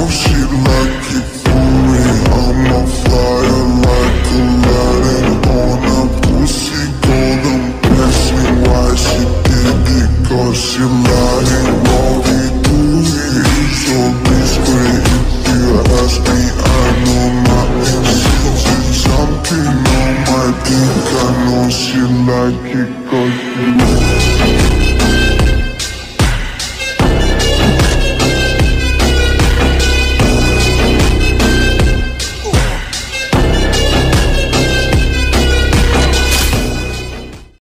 I think I know she like it 'cause she